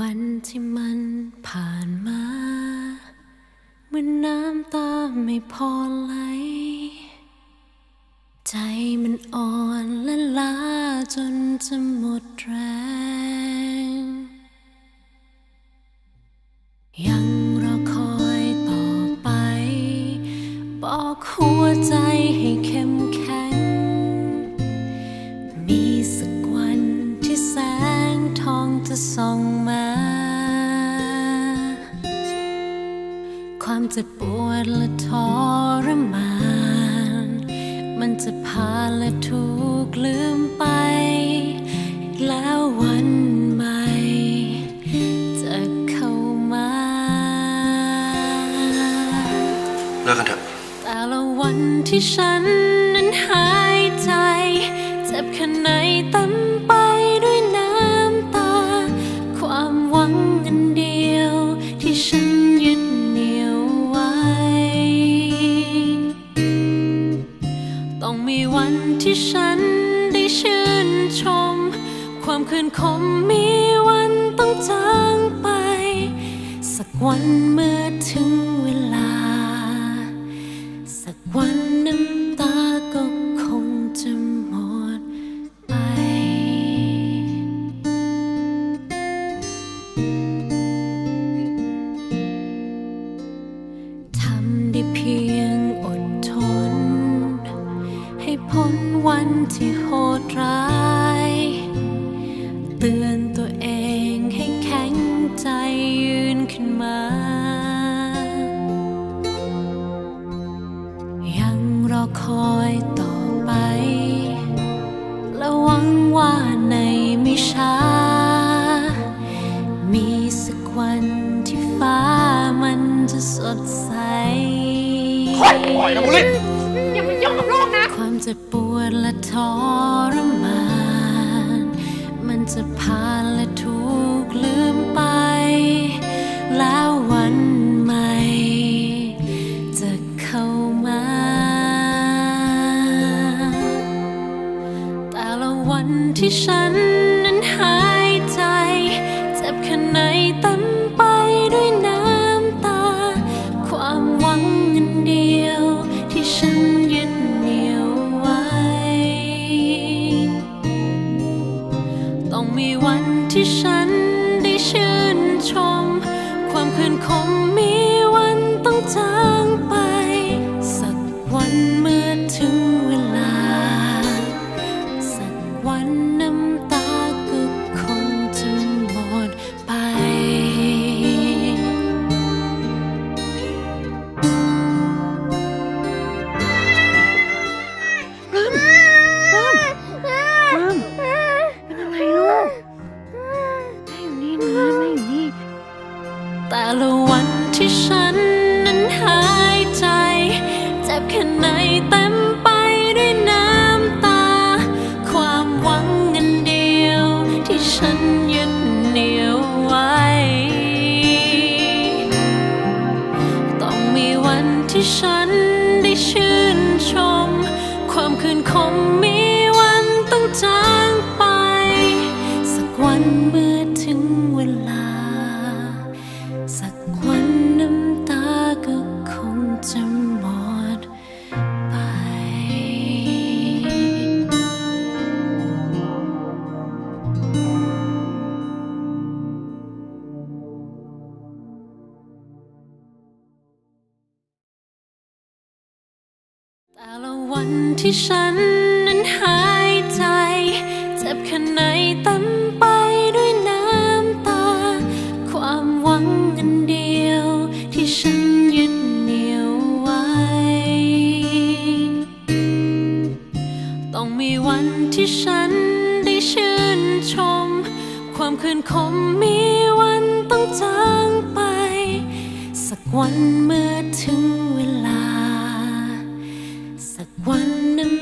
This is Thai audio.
วันที่มันผ่านมาเมื่อน้ำตาไม่พอไหลใจมันอ่อนและล้าจนจะหมดแรงยังรอคอยต่อไปบอกหัวใจให้เข้มแข็งมีสักวันที่แสงทองจะส่องมาความเจ็บปวดและทรมานมันจะพาและถูกลืมไปแล้ววันใหม่จะเข้ามาเลิกกันเถอะแต่ละวันที่ฉันนั้นหายใจเจ็บแค่ไหนเต็มไปด้วยน้ำตาความหวังอันเดียวที่ฉันยึดเหนี่ยวไว้ต้องมีวันที่ฉันได้ชื่นชมความคืนคมมีวันต้องจางไปสักวันเมื่อถึงเวลาสักวันน้ำตาก็คงจะหมดไปทำได้เพียงอดทนให้พ้นวันที่โหดร้ายเตือนตัวเองให้แข็งใจยืนขึ้นมายังรอคอยต่อไปและหวังว่าในไม่ช้ามีสักวันที่ฟ้ามันจะสดใสปล่อยนะบุลิอย่าไปยุ่งกับโลกนะความเจ็บปวดและทรมานมันจะพาและถูกลืมไปแล้ววันใหม่จะเข้ามาแต่ละวันที่ฉันนั้นหายใจเจ็บแค่ไหนเต็มไปด้วยน้ำตาความหวังอันเดียวที่ฉันยึดเหนี่ยวไว้ต้องมีวันที่ฉันได้ชื่นชมความคืนคมมีวันต้องจางไปสักวันเมื่อถึงเวลาสักวันน้ำตาก็คงจะหมดไปแต่ละวันที่ฉันนั้นหายใจเจ็บแค่ไหนเต็มไปด้วยน้ำตาความหวังอันเดียวที่ฉันยึดเหนี่ยวไว้ต้องมีวันที่ฉันได้ชื่นชมความคืนคมมีวันต้องจางไปสักวันเมื่อถึงเวลาสักวันน้ำตาก็คงจะหมดไปแต่ละวันที่ฉันนั้นหายใจเจ็บแค่ไหนเต็มไปด้วยน้ำตาความหวังอันเดียวที่ฉันยึดเหนี่ยวไว้ต้องมีวันที่ฉันได้ชื่นชมความคืนคมมีวันต้องจางไปสักวันเมื่อถึงเวลาสักวันนั้น